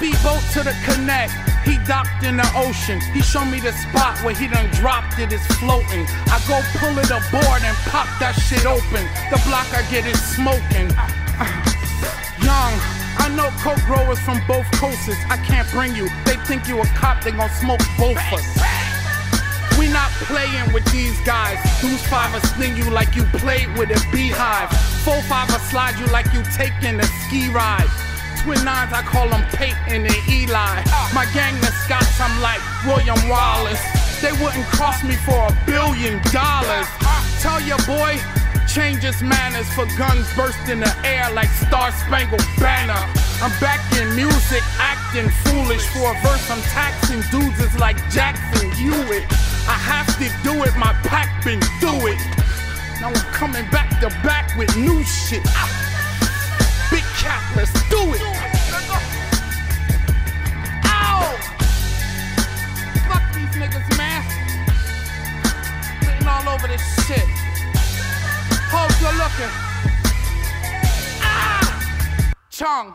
speedboat to the connect. He docked in the ocean. He showed me the spot where he done dropped it, it's floating. I go pull it aboard and pop that shit open. The block I get is smoking. Young, I know coke growers from both coasts. I can't bring you. They think you a cop, they gon' smoke both us. We not playing with these guys. Who's five will sling you like you played with a beehive. 4-5 will slide you like you taking a ski ride. Twin nines, I call them Peyton and Eli. My gang the Scots, I'm like William Wallace. They wouldn't cost me for $1 billion. Tell your boy, change his manners for guns burst in the air like Star Spangled Banner. I'm back in music, acting foolish. For a verse, I'm taxing dudes, it's like Jackson Hewitt. I have to do it, my pack been through it. Now I'm coming back to back with new shit. Big cap, let's do it. Ow! Fuck these niggas, man. Sitting all over this shit. Hope you're looking. Ah! Chung.